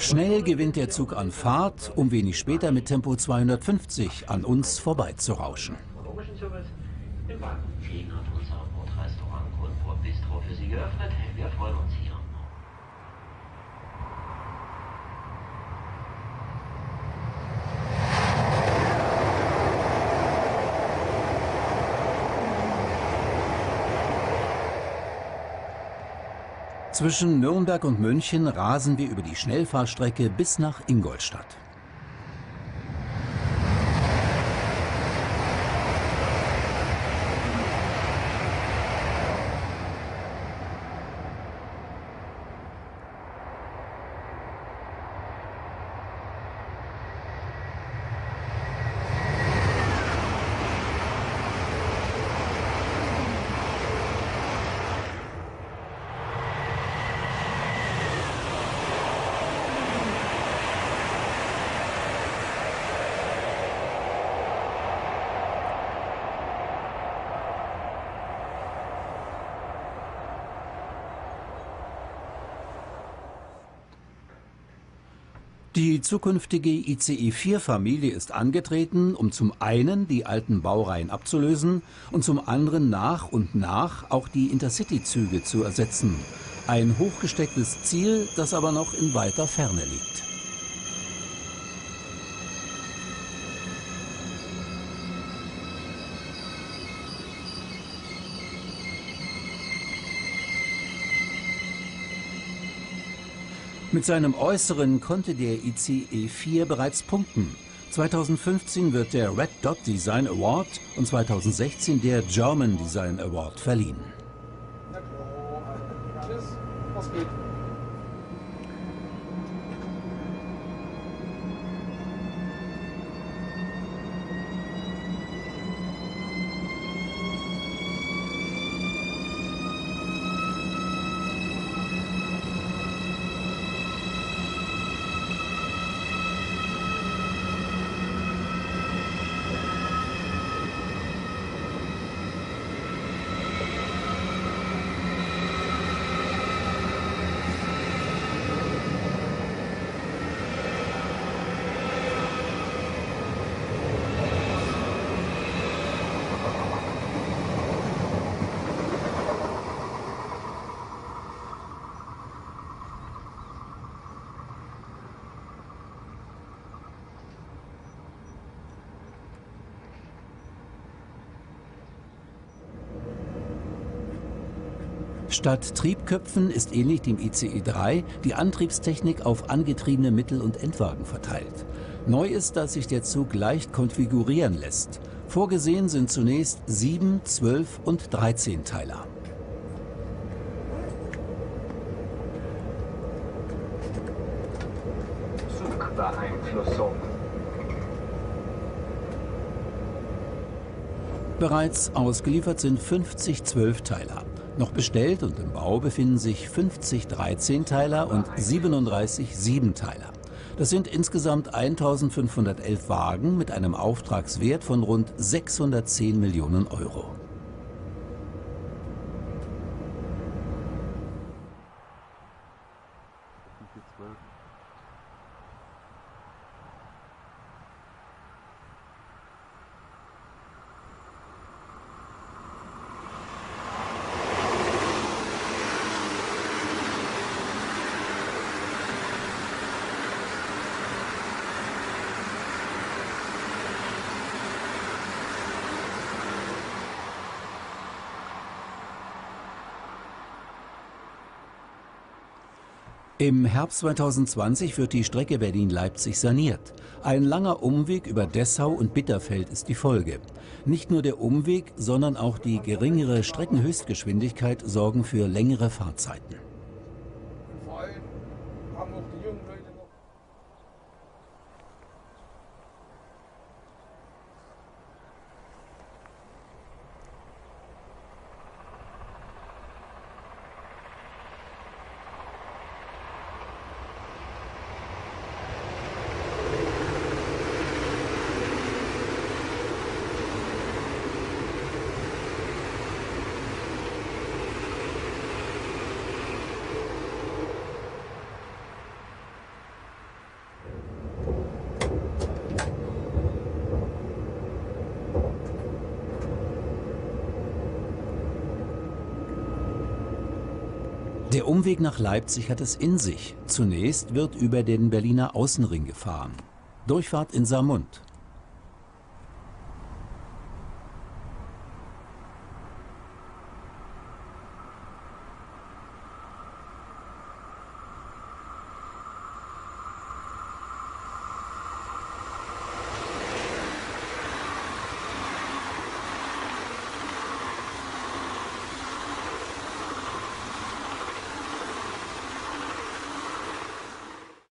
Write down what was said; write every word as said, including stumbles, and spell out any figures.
Schnell gewinnt der Zug an Fahrt, um wenig später mit Tempo zweihundertfünfzig an uns vorbeizurauschen. Zwischen Nürnberg und München rasen wir über die Schnellfahrstrecke bis nach Ingolstadt. Die zukünftige I C E vier-Familie ist angetreten, um zum einen die alten Baureihen abzulösen und zum anderen nach und nach auch die Intercity-Züge zu ersetzen. Ein hochgestecktes Ziel, das aber noch in weiter Ferne liegt. Mit seinem Äußeren konnte der I C E vier bereits punkten. zweitausendfünfzehn wird der Red Dot Design Award und zweitausendsechzehn der German Design Award verliehen. Statt Triebköpfen ist ähnlich dem I C E drei die Antriebstechnik auf angetriebene Mittel- und Endwagen verteilt. Neu ist, dass sich der Zug leicht konfigurieren lässt. Vorgesehen sind zunächst sieben, zwölf und dreizehn Teiler. Zugbeeinflussung. Bereits ausgeliefert sind fünfzig Zwölfteiler. Noch bestellt und im Bau befinden sich fünfzig Dreizehnteiler und siebenunddreißig Siebenteiler. Das sind insgesamt eintausendfünfhundertelf Wagen mit einem Auftragswert von rund sechshundertzehn Millionen Euro. Im Herbst zweitausendzwanzig wird die Strecke Berlin-Leipzig saniert. Ein langer Umweg über Dessau und Bitterfeld ist die Folge. Nicht nur der Umweg, sondern auch die geringere Streckenhöchstgeschwindigkeit sorgen für längere Fahrzeiten. Der Umweg nach Leipzig hat es in sich. Zunächst wird über den Berliner Außenring gefahren. Durchfahrt in Saarmund.